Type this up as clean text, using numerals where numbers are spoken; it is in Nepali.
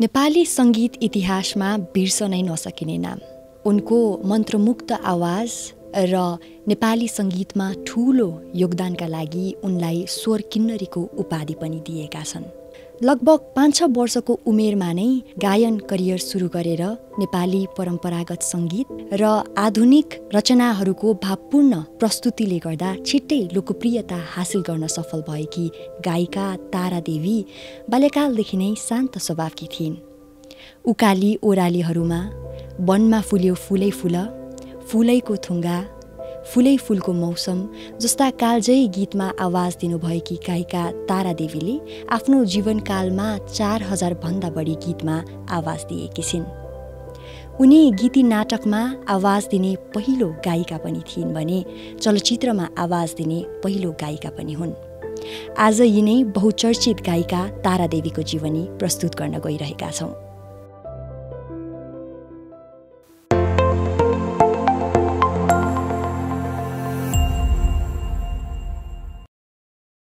नेपाली संगीत इतिहास में बिर्सनै नसकिने नाम, उनको मंत्रमुक्त आवाज र नेपाली संगीत में ठूलो योगदान का लागि उनलाई स्वर किन्नरी को उपाधि पनि दिएका छन्। लगभग 5-6 वर्ष को उमेर में नै गायन करियर सुरु गरेर नेपाली परंपरागत संगीत र आधुनिक रचनाहरूको भावपूर्ण प्रस्तुतिले गर्दा छिट्टै लोकप्रियता हासिल गर्न सफल भएकी गायिका तारा देवी बाल्यकालदेखि नै शान्त स्वभावकी थिइन्। उकाली ओरालीहरूमा वनमा फुल्यो फुलै फुल, फुलैको थुङ्गा, फुलै फुलको मौसम जस्ता कालजयी गीतमा आवाज दिनुभएकी गायिका तारा देवीले आफ्नो जीवनकालमा 4000 भन्दा बढी गीतमा आवाज दिएकी छिन्। उनी गीति नाटकमा आवाज दिने पहिलो गायिका पनि थिइन् भने चलचित्रमा आवाज दिने पहिलो गायिका पनि हुन्। आज यिनै बहुचर्चित गायिका तारा देवीको जीवनी प्रस्तुत गर्न गइरहेका छौं।